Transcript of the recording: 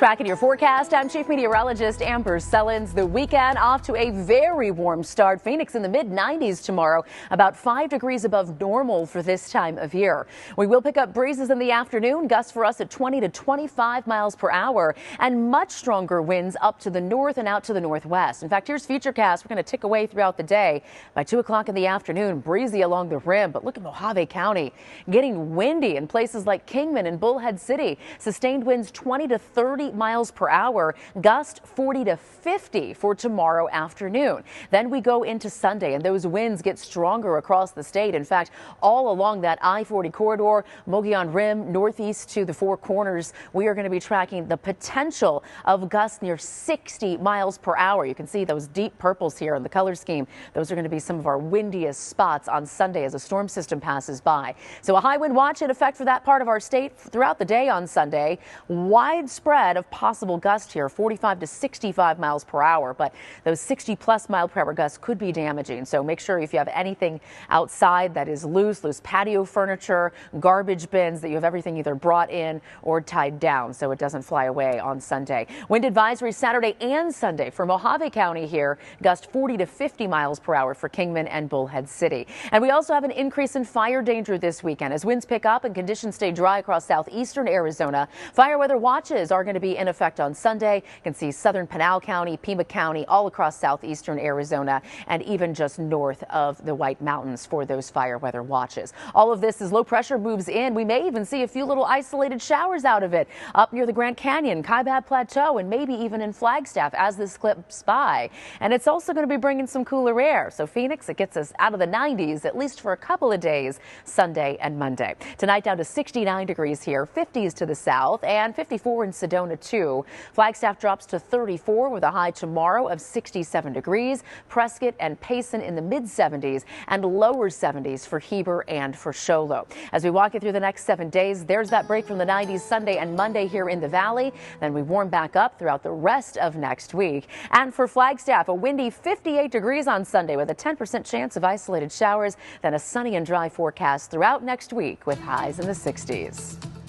Tracking your forecast, I'm Chief Meteorologist Amber Sellins. The weekend off to a very warm start. Phoenix in the mid-90s tomorrow, about 5 degrees above normal for this time of year. We will pick up breezes in the afternoon, gusts for us at 20 to 25 miles per hour, and much stronger winds up to the north and out to the northwest. In fact, here's Futurecast. We're going to tick away throughout the day. By 2 o'clock in the afternoon, breezy along the rim, but look at Mojave County. Getting windy in places like Kingman and Bullhead City. Sustained winds 20 to 30 miles per hour, gust 40 to 50 for tomorrow afternoon. Then we go into Sunday, and those winds get stronger across the state. In fact, all along that I-40 corridor, Mogion Rim, northeast to the Four Corners, we are going to be tracking the potential of gusts near 60 miles per hour. You can see those deep purples here in the color scheme. Those are going to be some of our windiest spots on Sunday as a storm system passes by. So a high wind watch in effect for that part of our state throughout the day on Sunday. Widespread of possible gusts here, 45 to 65 miles per hour, but those 60-plus mile per hour gusts could be damaging. So make sure if you have anything outside that is loose patio furniture, garbage bins, that you have everything either brought in or tied down so it doesn't fly away on Sunday. Wind advisory Saturday and Sunday for Mojave County here, gust 40 to 50 miles per hour for Kingman and Bullhead City. And we also have an increase in fire danger this weekend as winds pick up and conditions stay dry across southeastern Arizona. Fire weather watches are going to be in effect on Sunday. You can see southern Pinal County, Pima County, all across southeastern Arizona, and even just north of the White Mountains for those fire weather watches. All of this as low pressure moves in. We may even see a few little isolated showers out of it up near the Grand Canyon, Kaibab Plateau, and maybe even in Flagstaff as this clips by. And it's also going to be bringing some cooler air. So Phoenix, it gets us out of the 90s, at least for a couple of days, Sunday and Monday. Tonight down to 69 degrees here, 50s to the south, and 54 in Sedona. Two. Flagstaff drops to 34 with a high tomorrow of 67 degrees. Prescott and Payson in the mid-70s and lower 70s for Heber and for Sholo. As we walk you through the next 7 days, there's that break from the 90s Sunday and Monday here in the valley. Then we warm back up throughout the rest of next week. And for Flagstaff, a windy 58 degrees on Sunday with a 10% chance of isolated showers. Then a sunny and dry forecast throughout next week with highs in the 60s.